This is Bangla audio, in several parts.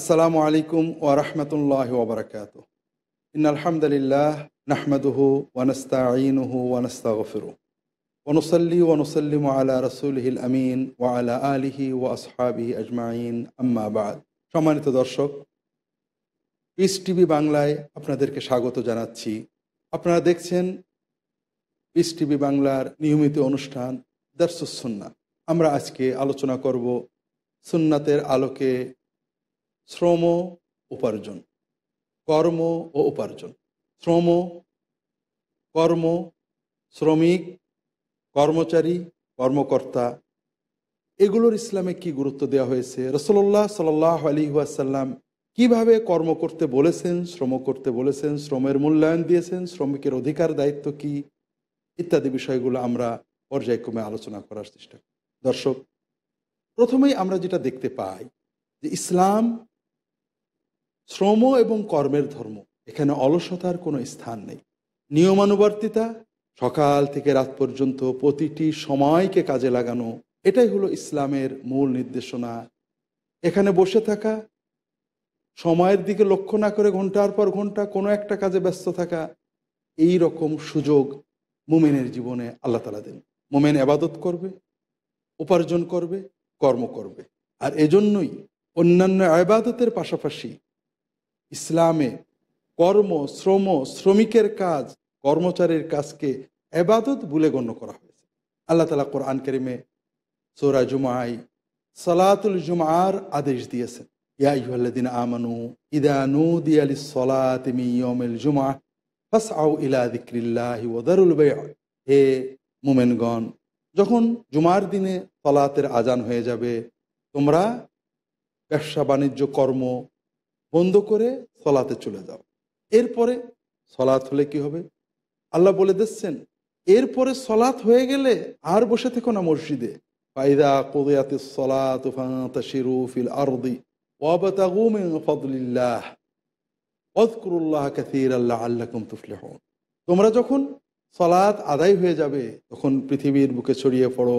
আসসালামু আলাইকুম ওয়া রাহমাতুল্লাহি ওয়া বারাকাতুহু। ইন্নাল হামদুলিল্লাহ নাহমাদুহু ওয়া نستাইনুহু ওয়া نستাগফিরুহু ওয়া নুসাল্লি ওয়া নুসাল্লিমু আলা রাসূলিহিল আমিন ওয়া আলা আলিহি ওয়া আসহাবিহি আজমাইন, আম্মা বা'দ। সম্মানিত দর্শক, পিস টিভি বাংলায় আপনাদেরকে স্বাগত জানাচ্ছি। আপনারা দেখছেন পিস টিভি বাংলার নিয়মিত অনুষ্ঠান দারসুস সুন্নাহ। আমরা আজকে আলোচনা করব সুন্নাতের আলোকে শ্রম উপার্জন, কর্ম ও উপার্জন। শ্রম, কর্ম, শ্রমিক, কর্মচারী, কর্মকর্তা, এগুলোর ইসলামে কি গুরুত্ব দেওয়া হয়েছে, রাসূলুল্লাহ সাল্লাল্লাহু আলাইহি ওয়াসাল্লাম কিভাবে কর্ম করতে বলেছেন, শ্রম করতে বলেছেন, শ্রমের মূল্যায়ন দিয়েছেন, শ্রমিকের অধিকার দায়িত্ব কি, ইত্যাদি বিষয়গুলো আমরা পর্যায়ক্রমে আলোচনা করার চেষ্টা করি। দর্শক, প্রথমেই আমরা যেটা দেখতে পাই যে ইসলাম শ্রম এবং কর্মের ধর্ম, এখানে অলসতার কোনো স্থান নেই। নিয়মানুবর্তিতা, সকাল থেকে রাত পর্যন্ত প্রতিটি সময়কে কাজে লাগানো, এটাই হলো ইসলামের মূল নির্দেশনা। এখানে বসে থাকা, সময়ের দিকে লক্ষ্য না করে ঘন্টার পর ঘন্টা কোনো একটা কাজে ব্যস্ত থাকা, এই রকম সুযোগ মুমিনের জীবনে আল্লাহ তাআলা দেন। মুমিন ইবাদত করবে, উপার্জন করবে, কর্ম করবে। আর এজন্যই অন্যান্য ইবাদতের পাশাপাশি ইসলামে কর্ম, শ্রম, শ্রমিকের কাজ, কর্মচারীর কাজকে ইবাদত বলে গণ্য করা হয়েছে। আল্লাহ তাআলা কোরআন কারীমে সূরা জুমআয় সালাতুল জুমআর আদেশ দিয়েছেন, ইয়া আইয়ুহাল্লাযীনা আমানু ইযা নুদিয়া লিস-সালাতি মিন ইয়াউমিল জুমআ ফাসআউ ইলা যিকরিল্লাহি ওয়া যারুল বাই'আ। হে মুমিনগণ, যখন জুমার দিনে সালাতের আজান হয়ে যাবে, তোমরা ব্যবসা বাণিজ্য কর্ম বন্ধ করে সালাতে চলে যাও। এরপরে সালাত হলে কি হবে? আল্লাহ বলে দিচ্ছেন, এরপরে সালাত হয়ে গেলে আর বসে থেকো না মসজিদে। ফাইদা কুদিয়াতিস সালাতু ফান্তাশিরু ফিল আরদি ওয়াবতাগু মিন ফাদলিল্লাহ ওয়াযকুরুল্লাহ কাসীরা লাআল্লাকুম তুফলিহুন। তোমরা যখন সালাত আদায় হয়ে যাবে, তখন পৃথিবীর বুকে ছড়িয়ে পড়ো,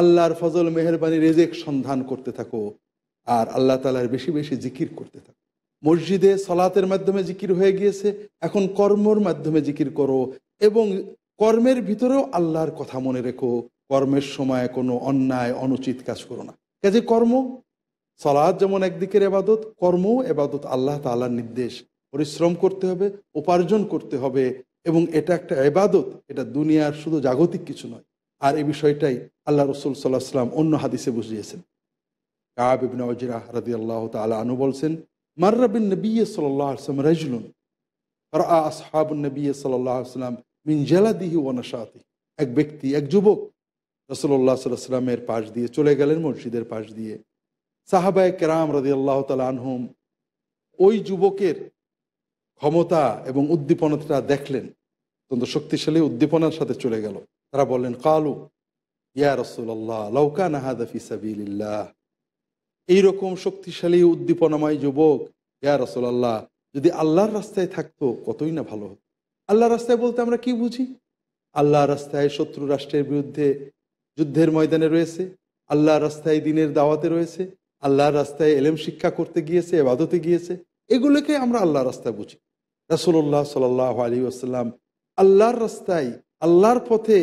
আল্লাহর ফজল, মেহেরবানি, রিজিক সন্ধান করতে থাকো, আর আল্লাহ তাআলার বেশি বেশি জিকির করতে থাকো। মসজিদে সালাতের মাধ্যমে জিকির হয়ে গিয়েছে, এখন কর্মর মাধ্যমে জিকির করো, এবং কর্মের ভিতরেও আল্লাহর কথা মনে রেখো। কর্মের সময় কোনো অন্যায় অনুচিত কাজ করো না। কাজে কর্ম, সালাত যেমন একদিকের ইবাদত, কর্মও ইবাদত। আল্লাহ তাআলার নির্দেশ, পরিশ্রম করতে হবে, উপার্জন করতে হবে, এবং এটা একটা ইবাদত। এটা দুনিয়ার শুধু জাগতিক কিছু নয়। আর এই বিষয়টাই আল্লাহ রাসূল সাল্লাল্লাহু আলাইহি ওয়াসাল্লাম অন্য হাদিসে বুঝিয়েছেন। কাব ইবনে উজরাহ রাদিয়াল্লাহু তাআলা আনহু বলেন, মাররা বিন নবী সাল্লাল্লাহু আলাইহি ওয়াসাল্লাম রাজুলুন রাআ আসহাবুন নবী সাল্লাল্লাহু আলাইহি ওয়াসাল্লাম মিন জালাদিহি ওয়া নাশাতিহি। এক ব্যক্তি, এক যুবক রাসূলুল্লাহ সাল্লাল্লাহু আলাইহি ওয়াসাল্লামের পাশ দিয়ে চলে গেলেন, মসজিদের পাশ দিয়ে। সাহাবায়ে কেরাম রাদিয়াল্লাহু তাআলা আনহুম ওই যুবকের ক্ষমতা এবং উদ্দীপনাটা দেখলেন, অত্যন্ত শক্তিশালী উদ্দীপনার সাথে চলে গেল। তারা বললেন, কালু ইয়া রাসূলুল্লাহ লাউ কানা হাযা ফি সাবিলিল্লাহ। এইরকম শক্তিশালী উদ্দীপনাময় যুবক, ইয়া রাসূলুল্লাহ, যদি আল্লাহর রাস্তায় থাকতো কতই না ভালো হতো। আল্লাহর রাস্তায় বলতে আমরা কি বুঝি? আল্লাহর রাস্তায় শত্রু রাষ্ট্রের বিরুদ্ধে যুদ্ধের ময়দানে রয়েছে, আল্লাহর রাস্তায় দ্বীনের দাওয়াতে রয়েছে, আল্লাহর রাস্তায় এলেম শিক্ষা করতে গিয়েছে, ইবাদতে গিয়েছে, এগুলোকে আমরা আল্লাহর রাস্তায় বুঝি। রাসূলুল্লাহ সাল্লাল্লাহু আলাইহি ওয়াসাল্লাম আল্লাহর রাস্তায়, আল্লাহর পথে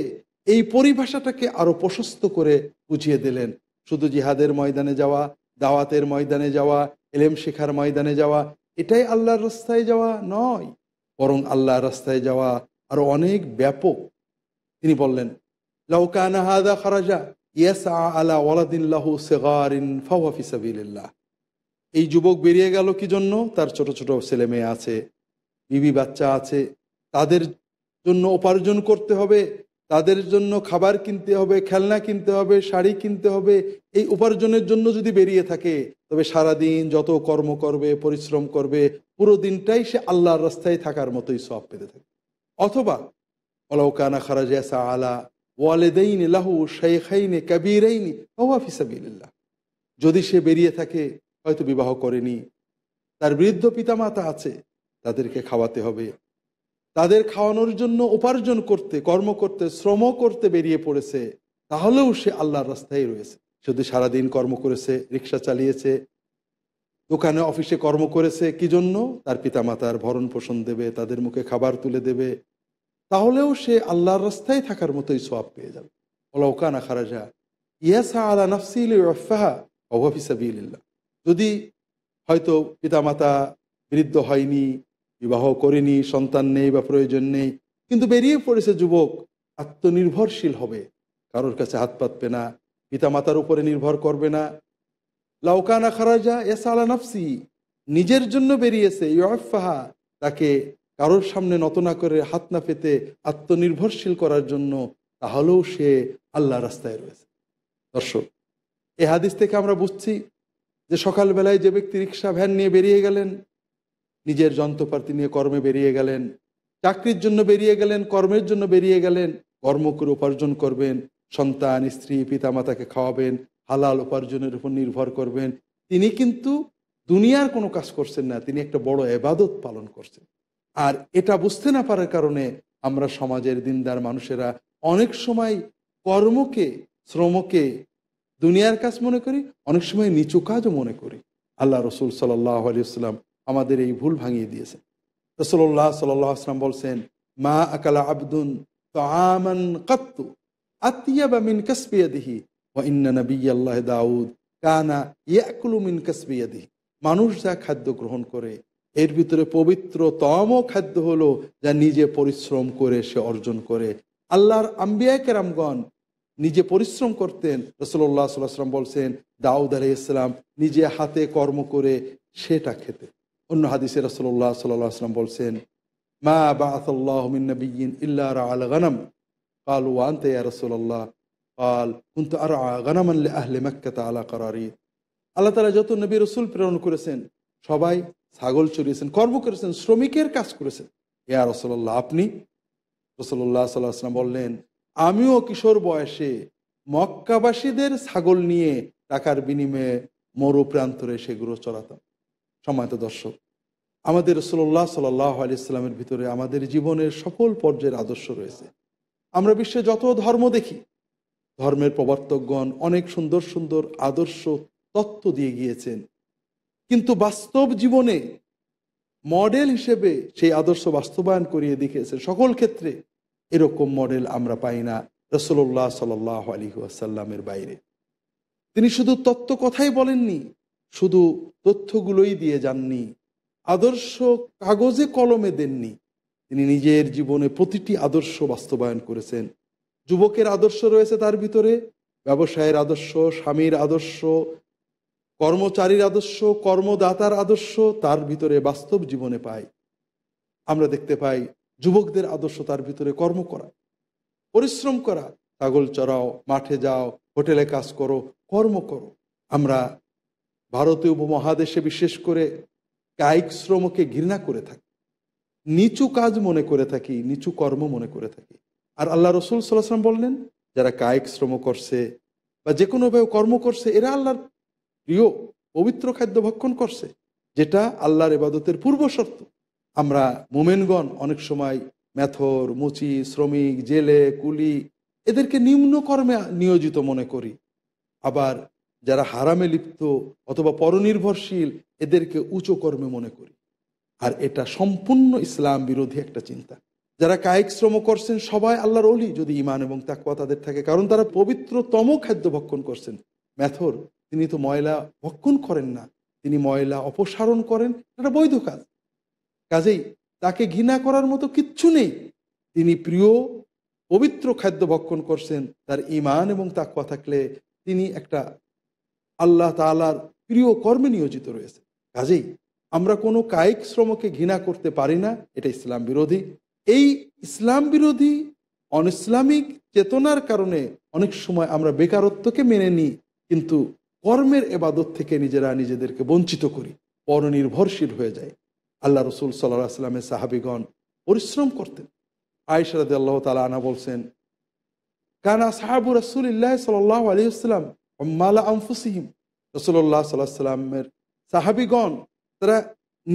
এই পরিভাষাটাকে আরো প্রশস্ত করে বুঝিয়ে দিলেন। শুধু জিহাদের ময়দানে যাওয়া, দাওয়াতের ময়দানে যাওয়া, এলেম শিখার ময়দানে যাওয়া, এটাই আল্লাহর রাস্তায় যাওয়া নয়, বরং আল্লাহর রাস্তায় যাওয়া আরো অনেক ব্যাপক। তিনি বললেন, লাউ কানা হাযা খারাজা ইয়াসআ আলা ওয়ালাদিন লাহু সিগারিন ফাওয়া ফি সাবিলিল্লাহ। এই যুবক বেরিয়ে গেল কি জন্য? তার ছোট ছোট ছেলে মেয়ে আছে, বিবি বাচ্চা আছে, তাদের জন্য উপার্জন করতে হবে, তাদের জন্য খাবার কিনতে হবে, খেলনা কিনতে হবে, শাড়ি কিনতে হবে। এই উপার্জনের জন্য যদি বেরিয়ে থাকে, তবে সারাদিন যত কর্ম করবে, পরিশ্রম করবে, পুরো দিনটাই সে আল্লাহর রাস্তায় থাকার মতোই সওয়াব পেতে থাকে। অথবা ওয়ালাউ কানা খারাজা ইয়াসআ আলা ওয়ালিদাইনি লাহু শাইখাইনি কাবীরাইনি ফাওয়া ফি সাবিলিল্লাহ। যদি সে বেরিয়ে থাকে, হয়তো বিবাহ করেনি, তার বৃদ্ধ পিতামাতা আছে, তাদেরকে খাওয়াতে হবে, তাদের খাওয়ানোর জন্য উপার্জন করতে, কর্ম করতে, শ্রম করতে বেরিয়ে পড়েছে, তাহলেও সে আল্লাহর রাস্তায় রয়েছে। যদি সারাদিন কর্ম করেছে, রিক্সা চালিয়েছে, দোকানে অফিসে কর্ম করেছে কি জন্য তার পিতামাতার ভরণ পোষণ দেবে তাদের মুখে খাবার তুলে দেবে তাহলেও সে আল্লাহর রাস্তায় থাকার মতোই সওয়াব পেয়ে যাবে ওয়ালাউকানা খারাজা ইয়াসা আলা নাফসি লিউফাহা ওয়া হুয়া ফি সাবিলিল্লাহ যদি হয়তো পিতামাতা বৃদ্ধ হয়নি বিবাহ করেনি সন্তান নেই বা প্রয়োজন নেই কিন্তু বেরিয়ে পড়েছে যুবক আত্মনির্ভরশীল হবে কারোর কাছে হাত পাতবে না পিতামাতার উপরে নির্ভর করবে না লাউকানা খারাজা ইয়াসালা নাফসি নিজের জন্য বেরিয়েছে ইউফাহা তাকে কারোর সামনে নত না করে হাত না পেতে আত্মনির্ভরশীল করার জন্য তাহলেও সে আল্লাহর রাস্তায় রয়েছে দর্শক এই হাদিস থেকে আমরা বুঝছি যে সকালবেলায় যে ব্যক্তি রিকশা ভ্যান নিয়ে বেরিয়ে গেলেন নিজের যন্ত্রপাতি নিয়ে কর্মে বেরিয়ে গেলেন চাকরির জন্য বেরিয়ে গেলেন কর্মের জন্য বেরিয়ে গেলেন কর্ম করে উপার্জন করবেন সন্তান স্ত্রী পিতামাতাকে খাওয়াবেন হালাল উপার্জনের উপর নির্ভর করবেন তিনি কিন্তু দুনিয়ার কোনো কাজ করছেন না তিনি একটা বড় ইবাদত পালন করছেন আর এটা বুঝতে না পারার কারণে আমরা সমাজের দিনদার মানুষেরা অনেক সময় কর্মকে শ্রমকে দুনিয়ার কাজ মনে করি অনেক সময় নিচু কাজও মনে করি আল্লাহ রাসূল সাল্লাল্লাহু আলাইহি ওয়াসাল্লাম আমাদের এই ভুল ভাঙিয়ে দিয়েছেন রাসূলুল্লাহ সাল্লাল্লাহু আলাইহি ওয়াসাল্লাম বলেন মা আকালা আবদুন তাআমান কত্তু আতিয়াবা মিন কাসবি ইয়াদিহি ওয়া ইন্না নাবিয়াল্লাহ দাউদ কানা ইয়াকুলু মিন কাসবি ইয়াদিহি মানুষ যা খাদ্য গ্রহণ করে এর ভিতরে পবিত্রতম খাদ্য হলো যা নিজে পরিশ্রম করে সে অর্জন করে আল্লাহর আম্বিয়া কেরামগণ নিজে পরিশ্রম করতেন রাসূলুল্লাহ সাল্লাল্লাহু আলাইহি ওয়াসাল্লাম বলেন দাউদ আলাইহিস সালাম নিজে হাতে কর্ম করে সেটা খেতেন অন্য হাদিসে রাসূলুল্লাহ সাল্লাল্লাহু আলাইহি ওয়াসাল্লাম বলেন মা বাআসাল্লাহু মিন নাবিয়্যিন ইল্লা রাআল গনাম قالوا وأنت يا رسول الله قال كنت أرعى غنما لأهل مكة على قراري আল্লাহ তাআলা যত নবী রাসূল প্রেরণ করেছেন সবাই ছাগল চড়িয়েছেন কর্ম করেছেন শ্রমিকের কাজ করেছেন ইয়া রাসূলুল্লাহ আপনি রাসূলুল্লাহ সাল্লাল্লাহু আলাইহি ওয়াসাল্লাম বলেন আমিও কিশোর বয়সে মক্কাবাসীদের ছাগল নিয়ে টাকার বিনিময়ে মরুপ্রান্তরে সেগুলো চড়াতাম সম্মানিত দর্শক আমাদের রাসূলুল্লাহ সাল্লাল্লাহু আলাইহি ওয়াসাল্লামের ভিতরে আমাদের জীবনের সকল পর্যায়ের আদর্শ রয়েছে আমরা বিশ্বে যত ধর্ম দেখি ধর্মের প্রবর্তকগণ অনেক সুন্দর সুন্দর আদর্শ তত্ত্ব দিয়ে গিয়েছেন কিন্তু বাস্তব জীবনে মডেল হিসেবে সেই আদর্শ বাস্তবায়ন করিয়ে দেখিয়েছে সকল ক্ষেত্রে এরকম মডেল আমরা পাই না রাসূলুল্লাহ সাল্লাল্লাহু আলাইহি ওয়াসাল্লামের বাইরে তিনি শুধু তত্ত্ব কথাই বলেননি শুধু তথ্যগুলোই দিয়ে যাননি আদর্শ কাগজে কলমে দেননি তিনি নিজের জীবনে প্রতিটি আদর্শ বাস্তবায়ন করেছেন যুবকের আদর্শ রয়েছে তার ভিতরে ব্যবসায়ের আদর্শ স্বামীর আদর্শ কর্মচারীর আদর্শ কর্মদাতার আদর্শ তার ভিতরে বাস্তব জীবনে পাই আমরা দেখতে পাই যুবকদের আদর্শ তার ভিতরে কর্ম করা পরিশ্রম করা ছাগল চড়াও মাঠে যাও হোটেলে কাজ করো কর্ম করো আমরা ভারতীয় উপমহাদেশে বিশেষ করে কায়িক শ্রমকে ঘৃণা করে থাকি নিচু কাজ মনে করে থাকি নিচু কর্ম মনে করে থাকি আর আল্লাহ রাসূল সাল্লাল্লাহু আলাইহি ওয়াসাল্লাম বললেন যারা কায়িক শ্রম করছে বা যে কোনোভাবে কর্ম করছে এরা আল্লাহর প্রিয় পবিত্র খাদ্য ভক্ষণ করছে যেটা আল্লাহর ইবাদতের পূর্ব শর্ত আমরা মুমিনগণ অনেক সময় মেথর মুচি শ্রমিক জেলে কুলি এদেরকে নিম্ন কর্মে নিয়োজিত মনে করি আবার যারা হারামে লিপ্ত অথবা পরনির্ভরশীল এদেরকে উচ্চ কর্মে মনে করি আর এটা সম্পূর্ণ ইসলাম বিরোধী একটা চিন্তা যারা কায়িক শ্রম করছেন সবাই আল্লাহর ওলি যদি ঈমান এবং তাকওয়া তাদের থাকে কারণ তারা পবিত্রতম খাদ্য ভক্ষণ করছেন মেথর তিনি তো ময়লা ভক্ষণ করেন না তিনি ময়লা অপসারণ করেন এটা বৈধ কাজ কাজেই তাকে ঘৃণা করার মতো কিচ্ছু নেই তিনি প্রিয় পবিত্র খাদ্য ভক্ষণ করছেন তার ঈমান এবং তাকওয়া থাকলে তিনি একটা আল্লাহ তাআলার প্রিয় কর্মে নিয়োজিত রয়েছে কাজেই আমরা কোনো কায়িক শ্রমকে ঘৃণা করতে পারি না এটা ইসলাম বিরোধী এই ইসলাম বিরোধী অনইসলামিক চেতনার কারণে অনেক সময় আমরা বেকারত্বকে মেনে নিই কিন্তু কর্মের ইবাদত থেকে নিজেরা নিজেদেরকে বঞ্চিত করি পরনির্ভরশীল হয়ে যায় আল্লাহ রাসূল সাল্লাল্লাহু আলাইহি ওয়াসাল্লামের সাহাবীগণ পরিশ্রম করতেন আয়েশা রাদিয়াল্লাহু তাআলা আনহা বলেন কানা আসহাবু রাসূলিল্লাহ সাল্লাল্লাহু আলাইহি ওয়াসাল্লাম আম্মালা আনফুসিহিম রাসূলুল্লাহ সাল্লাল্লাহু আলাইহি ওয়াসাল্লামের সাহাবীগণ তারা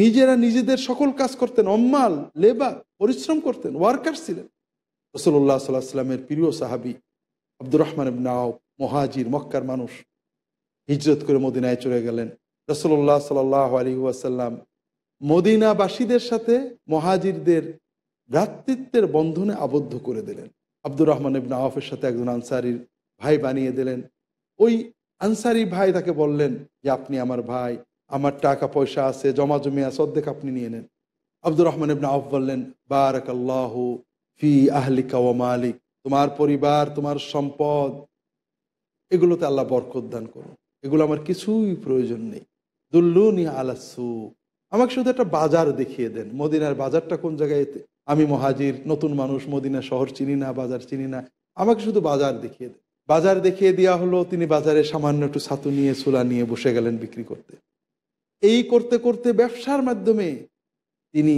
নিজেরা নিজেদের সকল কাজ করতেন অম্মাল লেবার পরিশ্রম করতেন ওয়ার্কার ছিলেন রাসূলুল্লাহ সাল্লাল্লাহু আলাইহি ওয়াসাল্লামের প্রিয় সাহাবী আব্দুর রহমান ইবনে আওফ মুহাজির মক্কার মানুষ হিজরত করে মদিনায় চলে গেলেন रसूलुल्लाह सल्लल्लाहु अलैहि वसल्लम मदीनाबासीदेर साथे मुहाजिरदेर भ्रातृत्वेर बंधने आबद्ध करे दिलेन। आब्दुर रहमान इब्ने आउफेर साथे एकजन आनसारीर भाई बानिये दिलेन। ओई आनसारी भाई ताके बोललेन जे आपनि आमार भाई, आमार टाका पयसा आछे, जमा जमि आछे, अद्धेक आपनि निये नेन। आब्दुर रहमान इब्ने आउफ बोललेन बाराकाल्लाहु फी आहलिका वा मालिक, तुम्हार परिवार तुम्हार सम्पद एगुलोते आल्लाह बरकत दान करुन, एगुलो आमार किछुई प्रयोजन नेई। दुल्लुनी आला सूक, आमाके शुधु एकटा बाजार देखिए देन, मदिनार बाजारटा कोन जायगाय, आमी मुहाजिर नतून मानुष मदिना शहर चिनि ना, बाजार चिनि ना, आमाके शुधु बाजार देखिए देन। बाजार देखिए देया हलो, तिनि बाजारे सामान्य एकटु छातु निये चुला निये बसे गेलेन बिक्री करते। एई करते करते व्यवसार माध्यमे तिनि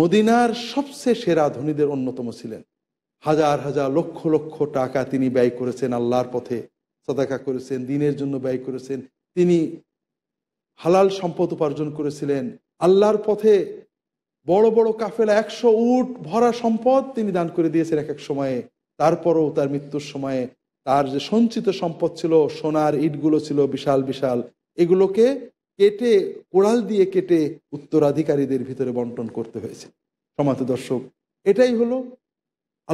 मदिनार सबचेये सेरा धनीदेर अन्यतम छिलेन। हजार हजार लक्ष लक्ष टाका तिनि व्यय करेछेन आल्लाहर पथे, सदाका करेछेन, दिनेर जोन्नो व्यय करेछेन, तिनि हालाल सम्पद उपार्जन करेछिलेन आल्लाहर पथे। बड़ बड़ काफेला 100 ऊंट भरा सम्पद तिनि दान करे दिएछेन एक एक समये। तारपरो तार मृत्युर समये तार जे संचित सम्पद छिलो, सोनार इटगुलो छिलो विशाल विशाल, एगुलोके केटे कोड़ाल दिए केटे उत्तराधिकारीदेर भितरे बंटन करते हयेछे। समाज दर्शक, एटाई हलो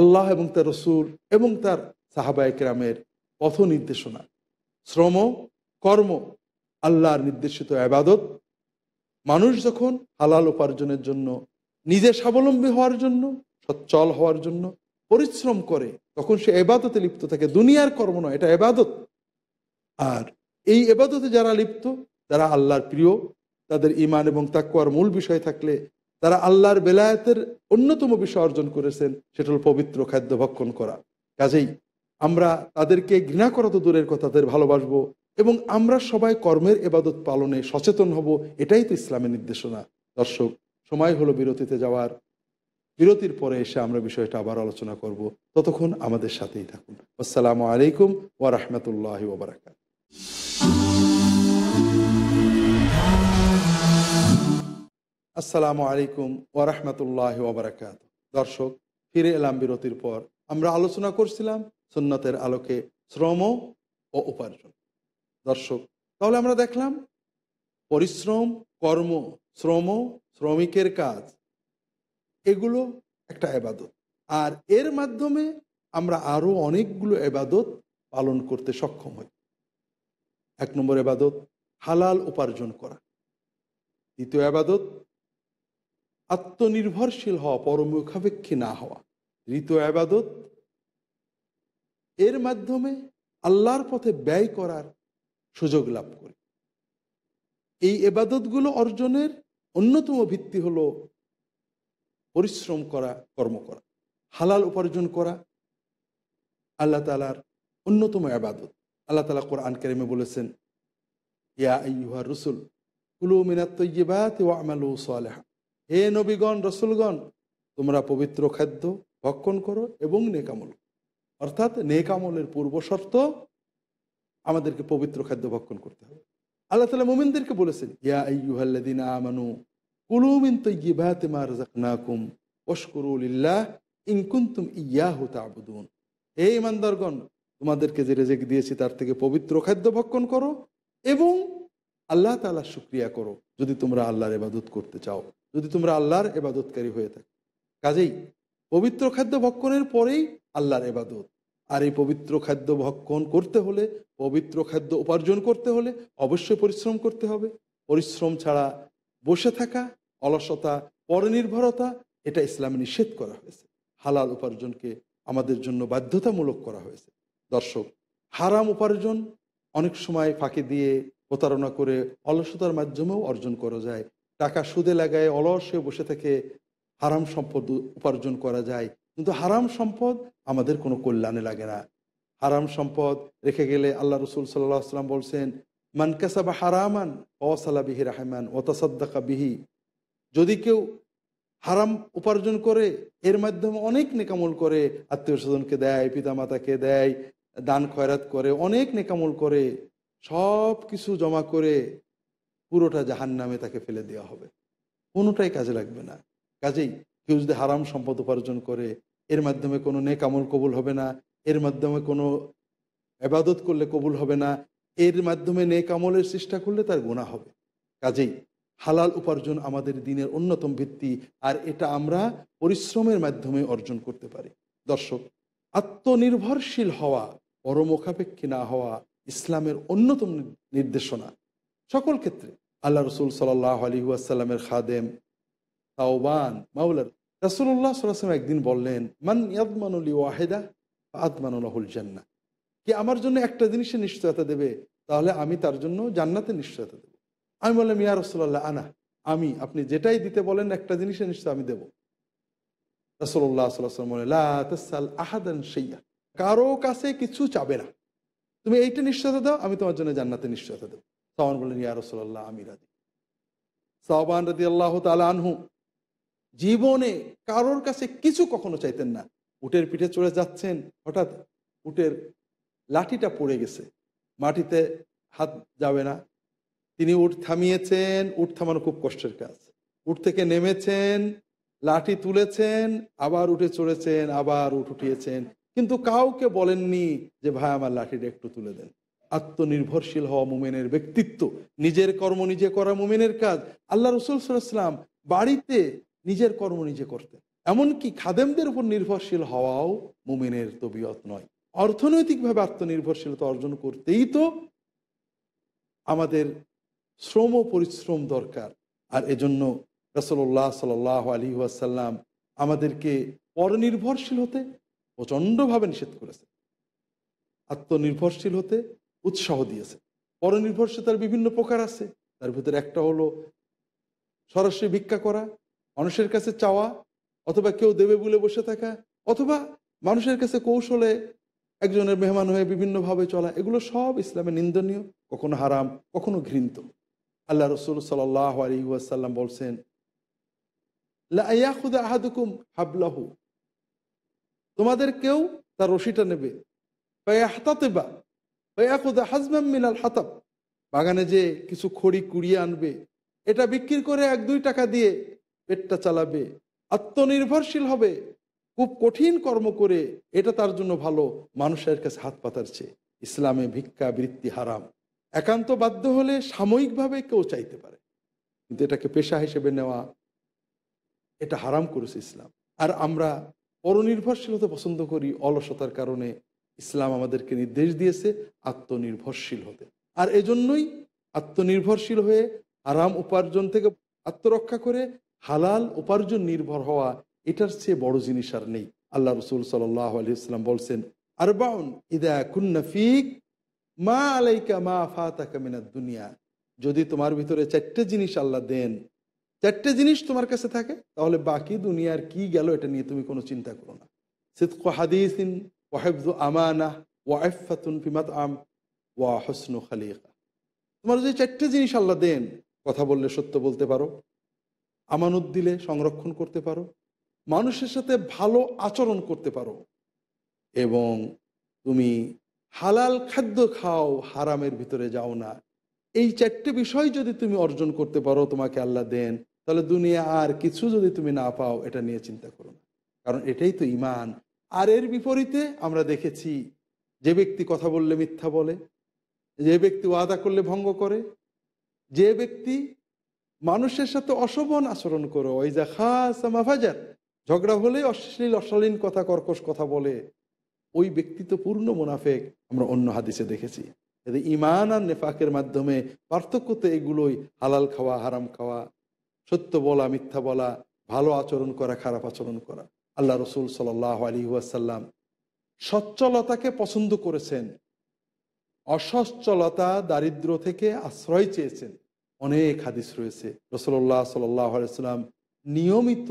আল্লাহ এবং তার রাসূল এবং তার সাহাবায়ে কেরামের পথ নির্দেশনা। শ্রম কর্ম আল্লাহর নির্দেশিত ইবাদত। মানুষ যখন হালাল উপার্জনের জন্য, নিজে স্বাবলম্বী হওয়ার জন্য, সচ্ছল হওয়ার জন্য পরিশ্রম করে, তখন সে ইবাদতে লিপ্ত থাকে। দুনিয়ার কর্ম নয়, এটা ইবাদত। আর এই ইবাদতে যারা লিপ্ত তারা আল্লাহর প্রিয়। তাদের ঈমান এবং তাকওয়ার মূল বিষয় থাকলে তারা আল্লাহর বেলায়েতের অন্যতম বিষয় অর্জন করেছেন, সেটা হল পবিত্র খাদ্য ভক্ষণ করা। কাজেই আমরা তাদেরকে ঘৃণা করা তো দূরের কথা, তাদের ভালোবাসবো এবং আমরা সবাই কর্মের ইবাদত পালনে সচেতন হব। এটাই তো ইসলামের নির্দেশনা। দর্শক, সময় হলো বিরতিতে যাওয়ার। বিরতির পরে এসে আমরা বিষয়টা আবার আলোচনা করব। ততক্ষণ আমাদের সাথেই থাকুন। আসসালামু আলাইকুম ওয়া রাহমাতুল্লাহি ওয়া বারাকাতুহু। আসসালামু আলাইকুম ওয়া রাহমাতুল্লাহি ওয়া বারাকাতুহু। দর্শক, ফিরে এলাম বিরতির পর। আমরা আলোচনা করছিলাম সুন্নতের আলোকে শ্রম ও উপার্জন। দর্শক, তাহলে আমরা দেখলাম পরিশ্রম, কর্ম, শ্রম, শ্রমিকের কাজ, এগুলো একটা ইবাদত। আর এর মাধ্যমে আমরা আরও অনেকগুলো ইবাদত পালন করতে সক্ষম হই। এক নম্বর ইবাদত হালাল উপার্জন করা। দ্বিতীয় ইবাদত আত্মনির্ভরশীল হওয়া, পরমুখাপেক্ষী না হওয়া। তৃতীয় ইবাদত এর মাধ্যমে আল্লাহর পথে ব্যয় করার সুযোগ লাভ করি। এই ইবাদতগুলো অর্জনের অন্যতম ভিত্তি হলো পরিশ্রম করা, কর্ম করা, হালাল উপার্জন করা। আল্লাহ তাআলার অন্যতম ইবাদত। আল্লাহ তাআলা কোরআন কারীমে বলেছেন, ইয়া আইয়ুহার রাসূল কুলু মিনাত তাইয়্যিবাতি ওয়া আমালু সালিহা, হে নবীগণ রসুলগণ, তোমরা পবিত্র খাদ্য ভক্ষণ করো এবং নেকামল। অর্থাৎ নেকামলের পূর্ব শর্ত আমাদেরকে পবিত্র খাদ্য ভক্ষণ করতে হবে। আল্লাহ তাআলা মুমিনদেরকে বলেছেন, ইয়া আইয়ুহাল্লাযীনা আমানু কুলু মিন তাইয়্যিবাতি মা রাযাকনাকুম ওয়াশকুরু লিল্লাহ ইন কুনতুম ইয়াহু তা'বুদুন, হে ইমানদারগণ, তোমাদেরকে যে রিজিক দিয়েছি তার থেকে পবিত্র খাদ্য ভক্ষণ করো এবং আল্লাহ তাআলার শুকরিয়া করো, যদি তোমরা আল্লাহর ইবাদত করতে চাও, যদি তোমরা আল্লাহর ইবাদতকারী হয়ে থাকো। কাজেই পবিত্র খাদ্য ভক্ষণের পরেই আল্লাহর ইবাদত। আর এই পবিত্র খাদ্য ভক্ষণ করতে হলে, পবিত্র খাদ্য উপার্জন করতে হলে অবশ্যই পরিশ্রম করতে হবে। পরিশ্রম ছাড়া বসে থাকা, অলসতা, পরনির্ভরতা, এটা ইসলামে নিষেধ করা হয়েছে। হালাল উপার্জনকে আমাদের জন্য বাধ্যতামূলক করা হয়েছে। দর্শক, হারাম উপার্জন অনেক সময় ফাঁকি দিয়ে, প্রতারণা করে, অলসতার মাধ্যমেও অর্জন করা যায়। টাকা সুদে লাগায় অলস হয়ে বসে থেকে হারাম সম্পদ উপার্জন করা যায়, কিন্তু হারাম সম্পদ আমাদের কোনো কল্যাণে লাগে না। হারাম সম্পদ রেখে গেলে আল্লাহ রাসূল সাল্লাল্লাহু আলাইহি ওয়াসাল্লাম বলছেন, মান কাসাবা হারামান ওয়াসালা বিহি রাহমান ওয়া তাসাদদাকা বিহি, যদি কেউ হারাম উপার্জন করে, এর মাধ্যমে অনেক নেকামল করে, আত্মীয় স্বজনকে দেয়, পিতামাতাকে দেয়, দান খয়রাত করে, অনেক নেকামল করে, সব কিছু জমা করে পুরোটা জাহান্নামে তাকে ফেলে দেওয়া হবে, কোনোটাই কাজে লাগবে না। কাজেই কেউ যদি হারাম সম্পদ উপার্জন করে, এর মাধ্যমে কোনো নেক আমল কবুল হবে না, এর মাধ্যমে কোনো ইবাদত করলে কবুল হবে না, एर माध्यमे नेक आमलेर चेष्टा करले तार गुनाह होबे। काजेई हालाल उपार्जन आमादेर दिनेर अन्यतम भित्ति आर एटा आमरा परिश्रमेर माध्यमे अर्जन करते पारी। दर्शक आत्मनिर्भरशील हवा परमुखापेक्षी ना हवा इस्लामेर अन्यतम निर्देशना। सकल क्षेत्रे आल्लाह रसूल सल्लल्लाहु आलैहि वासाल्लामेर खादेम तावबान मावलार रसूलुल्लाह सल्लल्लाहु आलैहि वासाल्लाम एकदिन बोललेन मान यादमानु लि वाहिदा आत्मानु लाहुल जान्ना। कि आमार जन्य एक जिनिसेर निश्चयता देबे ताहले आमी तार जन्य जान्नातेर निश्चयता देब। आमी बोललाम या रसूलुल्लाह आना आमी आपनि जेटाई दिते बोलेन एक जिनिसेर निश्चय आमी देब। रसूलुल्लाह सल्लल्लाहु आलैहि वासाल्लाम ला तसअल अहादान शैया कारो कासे किछु चाबे ना, तुमि एटा निश्चयता दाओ आमी तोमार जन्य जान्नातेर निश्चयता देब। साहबान बोलेन या रसूलुल्लाह आमी राजी। साहबान रादियाल्लाहु ताआला आनहु जीवने कारोर कासे किछु कखनो चाइतेन ना। उटेर पीठे चढ़े जाच्छेन, हठात् उटेर लाठीटा पड़े गेछे, माटिते हाथ जाबे ना, तिनि उट थामियेछेन। उट थामानो खूब कष्टेर काज। उट थेके नेमेछेन, लाठी तुलेछेन, आबार उठे चढ़ेछेन, आबार उट उठियेछेन, किन्तु काउके बोलेननि जे भाई आमार लाठीटा एकटु तुले देन। आत्मनिर्भरशील हवा मुमिनेर व्यक्तित्व, निजेर कर्म निजे करा मुमिनेर काज। आल्लाह रसूल साल्लाल्लाहु आलाइहि वासाल्लाम बाड़ीते निजेर कर्म निजे करतेन। एमनकि खादेमदेर उपर निर्भरशील हवाओ मुमिनेर तबियत नय। अर्थनैतिकभावे आत्मनिर्भरशीलता अर्जन करतेई तो आमादेर श्रम ओ परिश्रम दरकार। आर एजोन्नो रसूलुल्लाह साल्लाल्लाहु आलैहि वासाल्लाम आमादेरके परनिर्भरशील होते प्रचण्डभावे निषेध करेছেন, आत्मनिर्भरशील होते उत्साह दिয়েছেন। परनिर्भरशीलतार विभिन्न प्रकार आछे, तार भितरे एकटा हलो सरासरि भिक्षा करा, मानुषेर काছে চাওয়া, অথবা কেউ দেবে বলে বসে থাকা, অথবা মানুষের কাছে কৌশলে একজনের মেহমান হয়ে বিভিন্নভাবে চলা। এগুলো সব ইসলামে নিন্দনীয়, কখনো হারাম, কখনো ঘৃণিত। আল্লাহ রাসূল সাল্লাল্লাহু আলাইহি ওয়াসাল্লাম বলছেন লা ইয়াখুযু আহাদুকুম হাবলাহু, তোমাদের কেউ তার রশিটা নেবে, ফায়াহতাতিবা ফায়াখুযু হাজমান মিনাল হাতাব, বাগানে যে কিছু খড়ি কুড়িয়ে আনবে, এটা বিক্রি করে ১-২ টাকা দিয়ে পেটটা চালাবে, আত্মনির্ভরশীল হবে, খুব কঠিন কর্ম করে, এটা তার জন্য ভালো মানুষের কাছে হাত পাতার চেয়ে। ইসলামে ভিক্ষা বৃত্তি হারাম। একান্ত বাধ্য হলে সাময়িকভাবে কেউ চাইতে পারে, কিন্তু এটাকে পেশা হিসেবে নেওয়া, এটা হারাম করেছে ইসলাম। আর আমরা পরনির্ভরশীলতা পছন্দ করি অলসতার কারণে। ইসলাম আমাদেরকে নির্দেশ দিয়েছে আত্মনির্ভরশীল হতে। আর এজন্যই আত্মনির্ভরশীল হয়ে হারাম উপার্জন থেকে আত্মরক্ষা করে হালাল উপার্জন নির্ভর হওয়া, এটার চেয়ে বড় জিনিস আর নেই। আল্লাহ রাসূল সাল্লাল্লাহু আলাইহি ওয়াসাল্লাম বলেন আরবাউন ইযা কুননা ফিক মা আলাইকা মা ফাতাকা মিনাদ দুনিয়া, যদি তোমার ভিতরে ৪টা জিনিস আল্লাহ দেন, ৪টা জিনিস তোমার কাছে থাকে, তাহলে বাকি দুনিয়ার কি গেল এটা নিয়ে তুমি কোনো চিন্তা করো না। সিদকু হাদিসিন ওয়া হিফযু আমানা ওয়া ইফফাতুন ফি মাতআম ওয়া হুসনু খলিকা, তোমার যদি ৪টা জিনিস আল্লাহ দেন, কথা বললে সত্য বলতে পারো, আমানত দিলে সংরক্ষণ করতে পারো, মানুষের সাথে ভালো আচরণ করতে পারো, এবং তুমি হালাল খাদ্য খাও, হারামের ভিতরে যাও না, এই 4টে বিষয় যদি তুমি অর্জন করতে পারো, তোমাকে আল্লাহ দেন, তাহলে দুনিয়া আর কিছু যদি তুমি না পাও এটা নিয়ে চিন্তা করো না, কারণ এটাই তো ঈমান। আর এর বিপরীতে আমরা দেখেছি যে ব্যক্তি কথা বললে মিথ্যা বলে, যে ব্যক্তি ওয়াদা করলে ভঙ্গ করে, যে ব্যক্তি মানুষের সাথে অশোভন আচরণ করে, ওয়াইজা খাসামা ফাজার, ঝগড়া হলে অশ্লীল অশালীন কথা, কর্কশ কথা বলে, ওই ব্যক্তি তো পূর্ণ মুনাফিক। আমরা অন্য হাদিসে দেখেছি। এতে ঈমান আর নেফাকের মাধ্যমে পার্থক্য তো এগুলোই, হালাল খাওয়া, হারাম খাওয়া, সত্য বলা, মিথ্যা বলা, ভালো আচরণ করা, খারাপ আচরণ করা। আল্লাহ রাসূল সাল্লাল্লাহু আলাইহি ওয়াসাল্লাম সচ্ছলতাকে পছন্দ করেছেন, অসচ্ছলতা দারিদ্র থেকে আশ্রয় চেয়েছেন। অনেক হাদিস রয়েছে রাসূলুল্লাহ সাল্লাল্লাহু আলাইহি ওয়াসাল্লাম নিয়মিত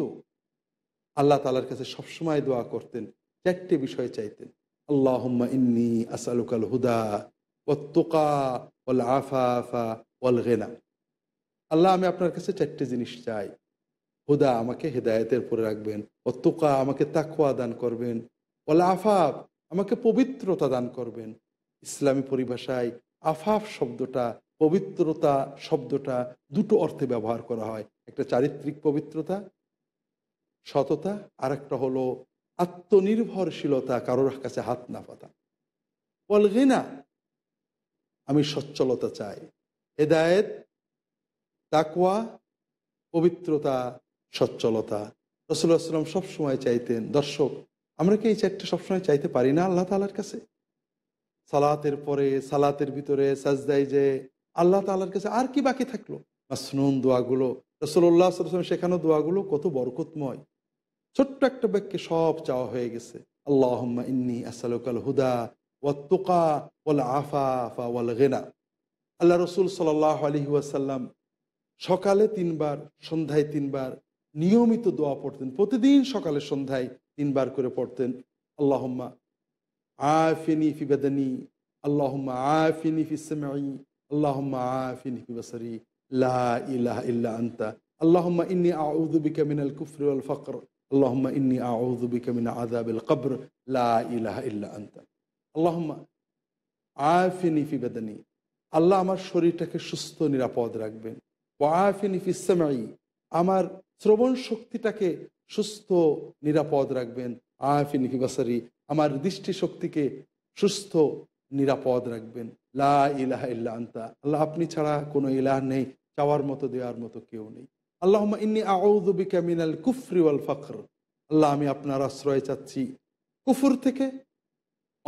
আল্লাহ তাআলার কাছে সবসময় দোয়া করতেন, 4টে বিষয় চাইতেন, আল্লাহুম্মা ইন্নী আসআলুকাল হুদা ওয়াত তুকা ওয়াল আফাফা ওয়াল গিনা, আল্লাহ আমি আপনার কাছে 4টে জিনিস চাই, হুদা আমাকে হেদায়েতের উপরে রাখবেন, ওয়াত তুকা আমাকে তাকওয়া দান করবেন, ওয়াল আফাফ আমাকে পবিত্রতা দান করবেন। ইসলামী পরিভাষায় আফাফ শব্দটা, পবিত্রতা শব্দটা দুটো অর্থে ব্যবহার করা হয়, একটা চারিত্রিক পবিত্রতা, সততা, আর একটা হলো আত্মনির্ভরশীলতা, কারোর কাছে হাত না পাতা। ওয়াল গিনা आमी सच्चलता चाई हेदायत ताकवा पवित्रता सच्चलता रसूलुल्लाह सल्लम सब समय चाहतें दर्शक आमरा कि चारटे सब समय चाहते पारी ना आल्लाह ताआलार काछे सालातेर परे सालातेर भितरे साजदाय जे आल्लाह ताआलार काछे आर कि बाकी थाकलो मासनुन दुआगुलो रसूलुल्लाह सल्लल्लाहु आलैहि वासाल्लाम शेखानो दुआगुलो कत बरकतमय छोट्ट एक बाक्ये सब चावा हये गेछे अल्लाहुम्मा इन्नी आसलुकल हुदा वत्तुका वल आफाफा वल गिना अल्लाह रसूल सल्लल्लाहु आलैहि वासाल्लाम सकाले तीन बार सन्ध्याय तीन बार नियमित दुआ पढ़तें प्रतिदिन सकाले सन्ध्याय तीन बार करे पढ़तें अल्लाहुम्मा आफिनी फी बदनी अल्लाहुम्मा आफिनी फी समई अल्लाहुम्मा आफिनी फी बसरी ला इलाहा इल्ला अंता अल्लाहुम्मा इन्नी आऊदु बिका मिनल कुफ्रि वल फक्र अल्लाहुम्मा इन्नी आऊदु बिका मिन आज़ाबिल कब्र ला इलाहा इल्ला अंता अल्लाहुम्मा आफिनी फी बदनी अल्लाह आमार शरीरटाके सुस्थ निरापद राखबेन आफिनी फी समई आमार श्रवण शक्तिटाके सुस्थ निरापद राखबेन आफिनी फी बसरी आमार दृष्टि शक्तिके सुस्थ निरापद राखबेन ला इलाहा इल्ला अंता अल्लाह आपनी छाड़ा कोनो इलाह नहीं चावार मतो देवार मतो केउ नहीं अल्लाहुम्मा इन्नी आऊदु बिका मिनल कुफ्रि वल फक्र अल्लाह आमी आपनार आश्रय चाच्छि कुफुर थेके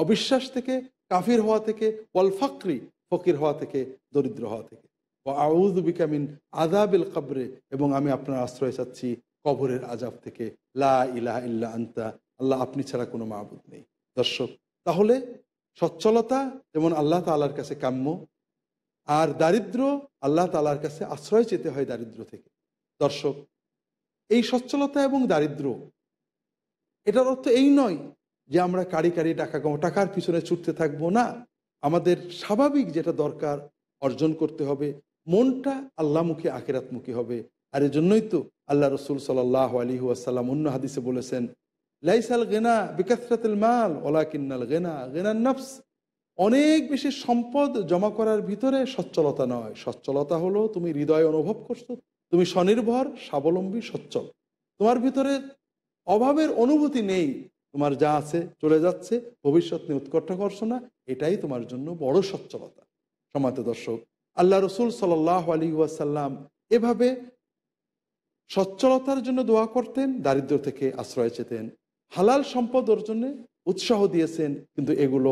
अविश्वास थेके काफिर हवा थेके वल फक्रि फकिर हवा थेके दरिद्र हवा थेके वा आऊदु बिका मिन आजाबिल कब्रे एबं आमी आपनार आश्रय चाच्छि कबरेर आजाब थेके ला इलाहा इल्ला अंता अल्लाह आपनी छाड़ा कोनो माबुद नहीं दर्शक ताहले सच्चलता जेमन आल्लाह ताआलार काछे काम्य आर दारिद्र्य आल्लाह ताआलार काछे आश्रय चेते हय दारिद्र्य थेके दर्शक एई सच्चलता एबं दारिद्र्य एटार अर्थ एई नय जे आमरा काड़ी काड़ी टाका कामाबो टाकार पिछने छुटते थाकबो ना आमादेर स्वाभाविक जेटा दरकार अर्जन करते हबे मनटा आल्लाहमुखी आखिरातमुखी हबे आर एजन्यई तो आल्लाह रसूल सल्लल्लाहु आलैहि ओयासाल्लाम अन्य हादिसे बोलेछेन लाइसाल गेना बिकासरातिल माल ओलाकिन्नाल गेना गेनान नफ्स अनेक बेशी सम्पद जमा करार भितरे सच्चलता नय सच्चलता हलो तुमी हृदय अनुभव करछो तुमी स्वनिर्भर स्वावलम्बी सच्चल तोमार भितरे अभावेर अनुभूति नेई तोमार जा आछे चले जाच्छे भविष्यत निये उत्कट करछो ना एटाई तोमार जोन्नो बड़ सच्चलता सम्मानित दर्शक आल्लाह रसूल सल्लल्लाहु आलैहि ओयासाल्लाम एभावे सच्चलतार जोन्नो दुआ करतें दारिद्र्य थेके आश्रय चेतेन हालाल सम्पद अर्जने उत्साह दिएছেন কিন্তু এগুলো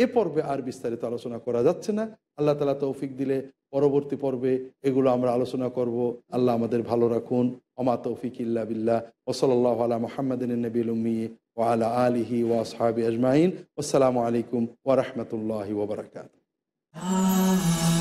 এ পর্বে আর বিস্তারিত আলোচনা করা যাচ্ছে না আল্লাহ তাআলা তৌফিক দিলে পরবর্তী পর্বে এগুলো আমরা আলোচনা করব আল্লাহ আমাদের ভালো রাখুন ওমা তৌফিক ইল্লা বিল্লাহ ওয়া সাল্লাল্লাহু আলা মুহাম্মাদিন নবিয়্যিল উম্মি ওয়া আলা আলিহি ওয়া আসহাবি আজমাইন আসসালামু আলাইকুম ওয়া রাহমাতুল্লাহি ওয়া বারাকাতুহু।